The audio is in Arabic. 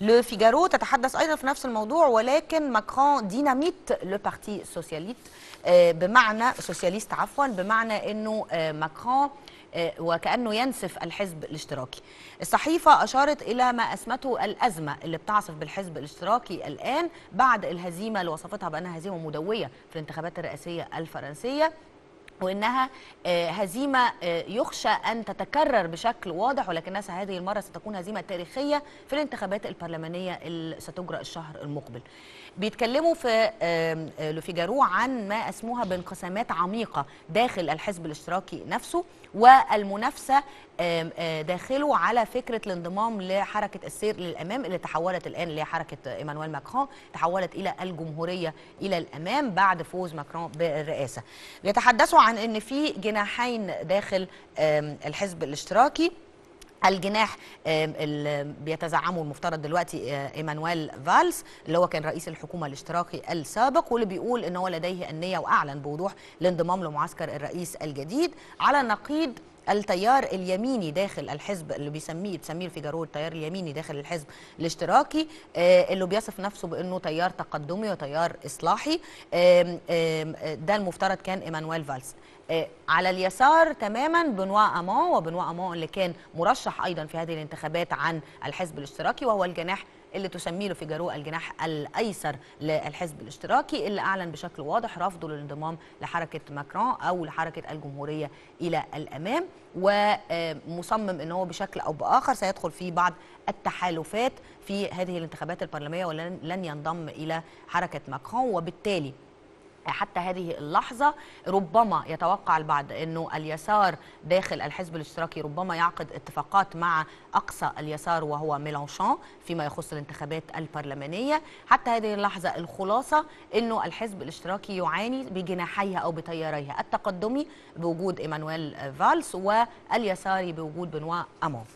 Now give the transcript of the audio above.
لوفيجارو تتحدث أيضا في نفس الموضوع، ولكن ماكرون ديناميت لو بارتي سوسياليست بمعنى سوسياليست عفوا، بمعنى أنه ماكرون وكأنه ينسف الحزب الاشتراكي. الصحيفة أشارت إلى ما أسمته الأزمة اللي بتعصف بالحزب الاشتراكي الآن بعد الهزيمة اللي وصفتها بأنها هزيمة مدوية في الانتخابات الرئاسية الفرنسية، وإنها هزيمة يخشى أن تتكرر بشكل واضح، ولكنها هذه المرة ستكون هزيمة تاريخية في الانتخابات البرلمانية اللي ستجرى الشهر المقبل. بيتكلموا في لوفيجارو عن ما اسموها بانقسامات عميقة داخل الحزب الاشتراكي نفسه، والمنافسة داخله على فكرة الانضمام لحركة السير للأمام اللي تحولت الآن، اللي هي حركة ايمانويل ماكرون، تحولت إلى الجمهورية إلى الأمام بعد فوز ماكرون بالرئاسة. بيتحدثوا عن أن في جناحين داخل الحزب الاشتراكي، الجناح اللي بيتزعمه المفترض دلوقتي ايمانويل فالس اللي هو كان رئيس الحكومه الاشتراكي السابق، واللي بيقول ان هو لديه النيه واعلن بوضوح الانضمام لمعسكر الرئيس الجديد، على نقيض التيار اليميني داخل الحزب اللي بتسميه الفيجارو التيار اليميني داخل الحزب الاشتراكي، اللي بيصف نفسه بانه تيار تقدمي وتيار اصلاحي. ده المفترض كان ايمانويل فالس. على اليسار تماما بنوا آمون، وبنوا آمون اللي كان مرشح ايضا في هذه الانتخابات عن الحزب الاشتراكي، وهو الجناح اللي تسميه لوفيجارو الجناح الايسر للحزب الاشتراكي، اللي اعلن بشكل واضح رفضه للانضمام لحركه ماكرون او لحركه الجمهوريه الى الامام، ومصمم ان هو بشكل او باخر سيدخل في بعض التحالفات في هذه الانتخابات البرلمانيه، ولن ينضم الى حركه ماكرون. وبالتالي حتى هذه اللحظة ربما يتوقع البعض أنه اليسار داخل الحزب الاشتراكي ربما يعقد اتفاقات مع أقصى اليسار وهو ميلانشون فيما يخص الانتخابات البرلمانية. حتى هذه اللحظة الخلاصة أنه الحزب الاشتراكي يعاني بجناحيها أو بتياريها، التقدمي بوجود ايمانويل فالس واليساري بوجود بنوا آمون.